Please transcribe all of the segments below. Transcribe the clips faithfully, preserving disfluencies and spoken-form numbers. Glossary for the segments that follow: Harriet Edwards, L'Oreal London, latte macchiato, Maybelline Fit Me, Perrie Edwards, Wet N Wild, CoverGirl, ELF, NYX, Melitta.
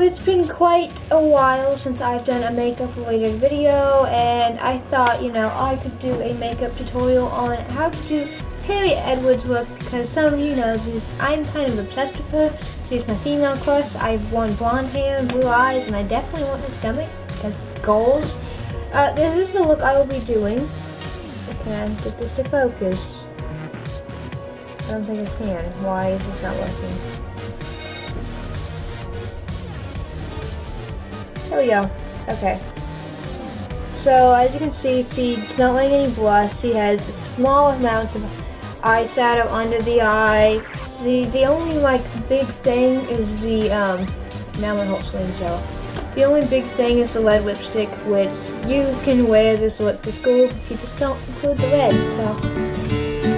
so it's been quite a while since I've done a makeup related video, and I thought, you know, I could do a makeup tutorial on how to do Harriet Edwards look, because some of you know this, I'm kind of obsessed with her. She's my female crush. I want blonde hair and blue eyes, and I definitely want her stomach, because goals. Uh, this is the look I will be doing. Can I get this to focus? I don't think I can. Why is this not working? There we go. Okay. So as you can see, she's not wearing any blush. She has small amounts of eyeshadow under the eye. See, the only like big thing is the um. Now my whole sleeve is yellow. The only big thing is the red lipstick, which you can wear this look to school. You just don't include the red. So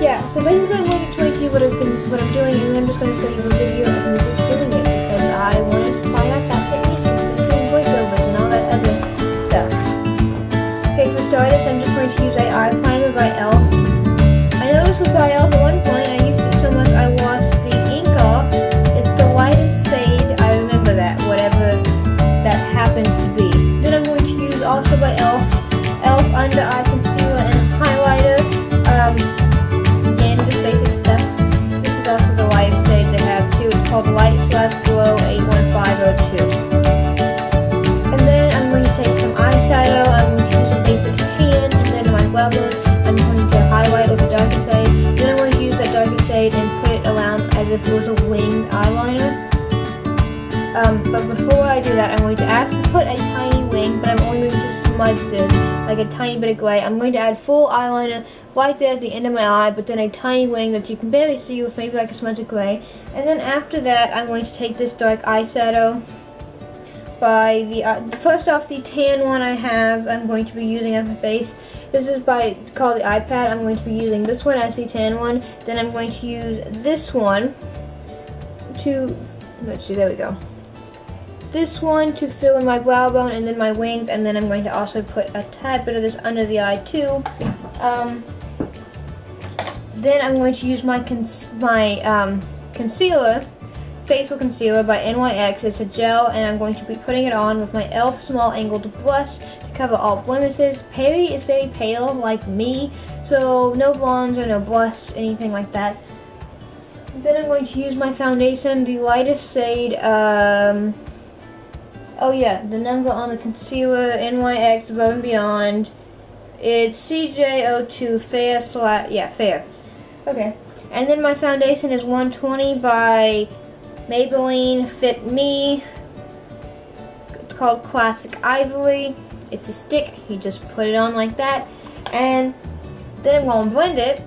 yeah. So basically, I'm going to try to do what I've been, what I'm doing, and I'm just going to show you a video of me just doing it because I wanted to try out that. I'm just going to use a eye primer by E L F. I know this was by E L F at one point, and I used it so much I washed the ink off. It's the lightest shade, I remember that, whatever that happens to be. Then I'm going to use also by E L F, E L F under eye concealer and highlighter. Um, again, just basic stuff. This is also the lightest shade they have too. It's called Light Slash Glow eight one five oh two. I'm going to highlight with a darker shade. Then I'm going to use that darker shade and put it around as if it was a winged eyeliner. Um, but before I do that, I'm going to actually put a tiny wing, but I'm only going to smudge this like a tiny bit of gray. I'm going to add full eyeliner right there at the end of my eye, but then a tiny wing that you can barely see with maybe like a smudge of gray. And then after that, I'm going to take this dark eyeshadow. By the uh, first off, the tan one I have, I'm going to be using as a base. This is by called the iPad. I'm going to be using this one as the tan one. Then I'm going to use this one to let's see. There we go. This one to fill in my brow bone and then my wings, and then I'm going to also put a tad bit of this under the eye too. Um, then I'm going to use my cons my um, concealer. Facial concealer by N Y X. It's a gel, and I'm going to be putting it on with my E L F small angled brush to cover all blemishes. Perrie is very pale, like me, so no blondes or no blush, anything like that. Then I'm going to use my foundation, the lightest shade, um, oh yeah, the number on the concealer, N Y X Above and Beyond. It's C J zero two Fair Slash, yeah, Fair. Okay, and then my foundation is one twenty by Maybelline Fit Me. It's called Classic Ivory. It's a stick. You just put it on like that, and then I'm going to blend it,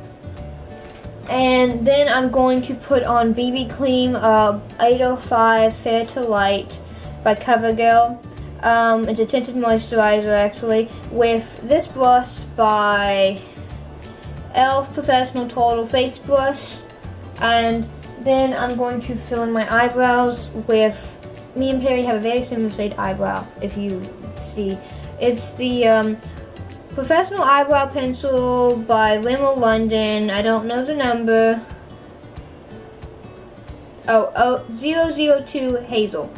and then I'm going to put on B B cream, uh, eight oh five Fair to Light by CoverGirl. Um, it's a tinted moisturizer actually. With this brush by E L F Professional Total Face Brush, and then I'm going to fill in my eyebrows with, me and Perrie have a very similar shade eyebrow, if you see. It's the um, Professional Eyebrow Pencil by L'Oreal London. I don't know the number. Oh, oh, zero zero two Hazel.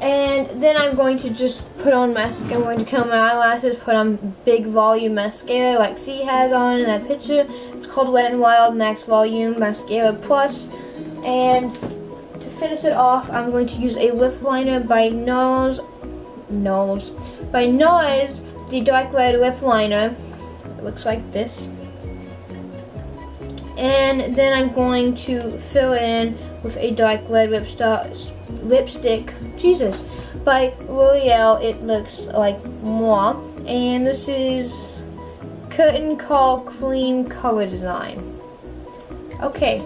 And then I'm going to just put on mascara. I'm going to comb my eyelashes, put on big volume mascara like she has on in that picture. It's called Wet N Wild Max Volume Mascara Plus. And to finish it off, I'm going to use a lip liner by N Y X, N Y X, by N Y X, the dark red lip liner. It looks like this. And then I'm going to fill in with a dark red lipstick, Jesus, by L'Oreal. It looks like moi, and this is Curtain Call Cream Color Design. Okay,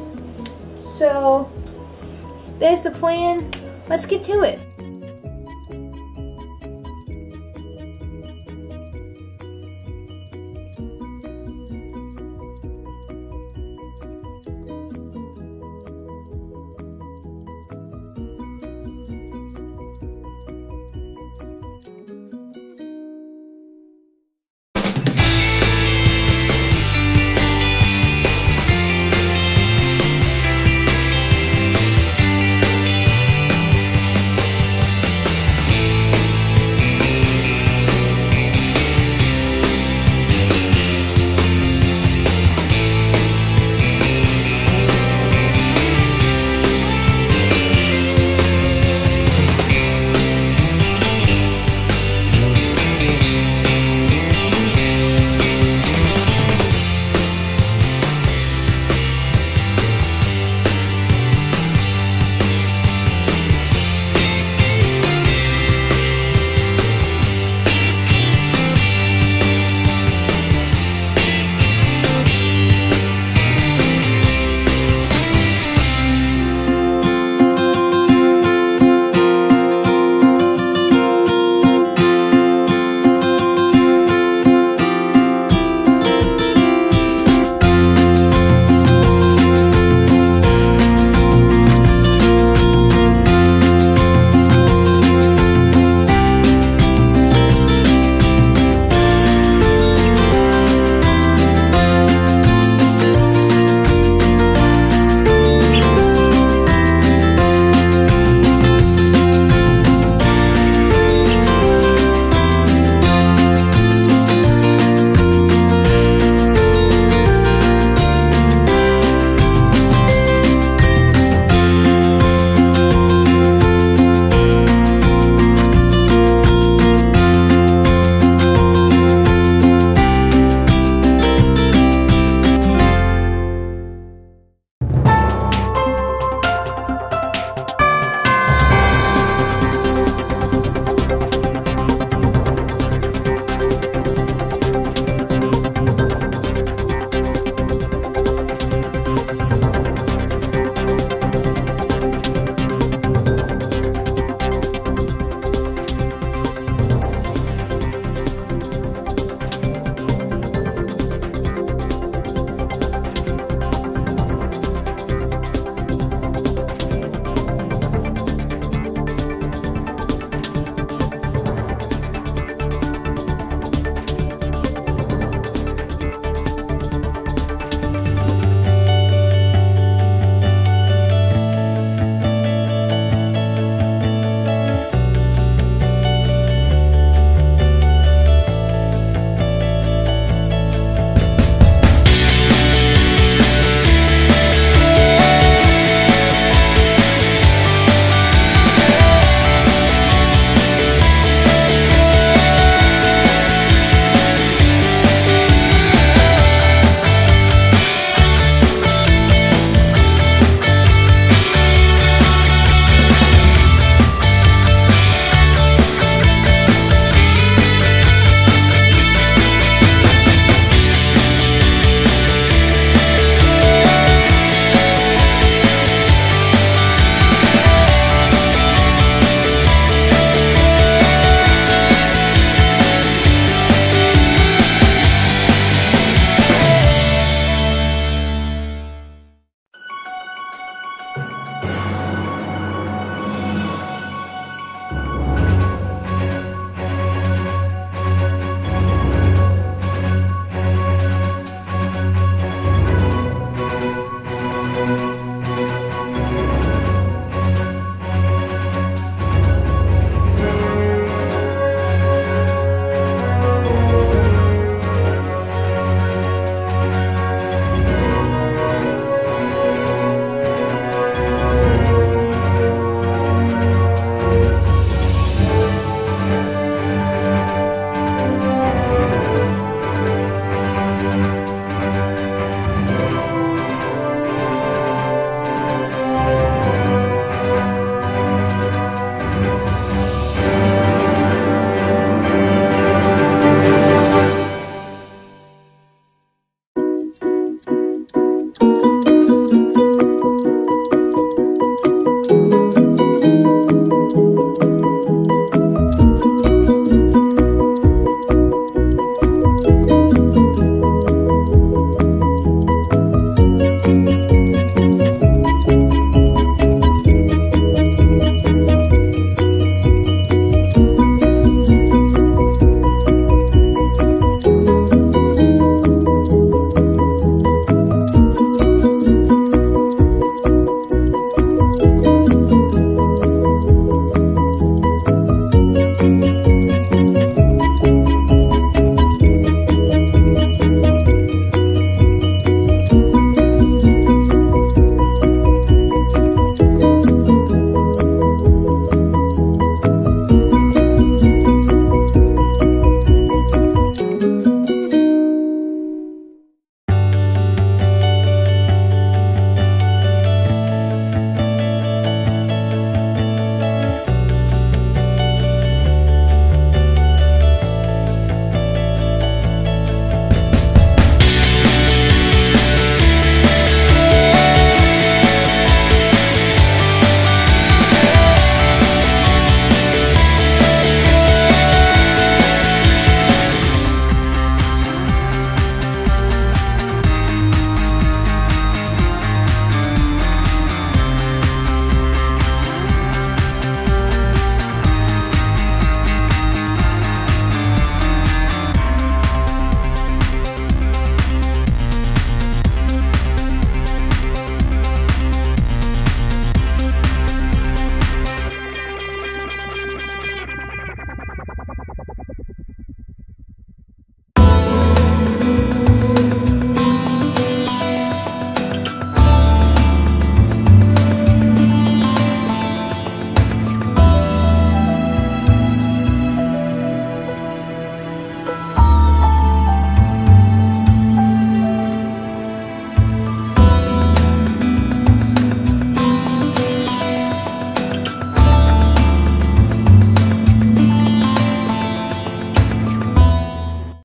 so there's the plan. Let's get to it.